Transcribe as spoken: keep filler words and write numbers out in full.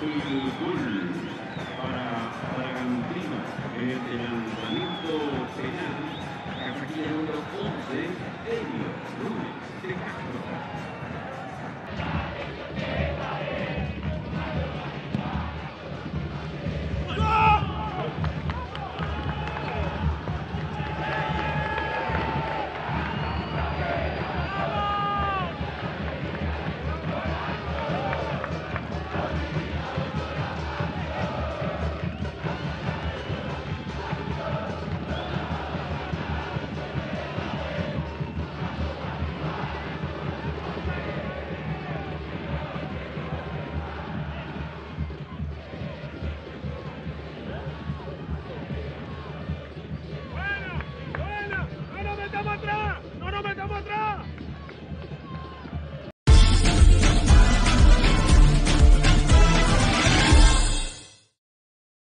el gol para Bragantino en este lanzamiento penal, la casilla número once, Elio Núñez de Castro.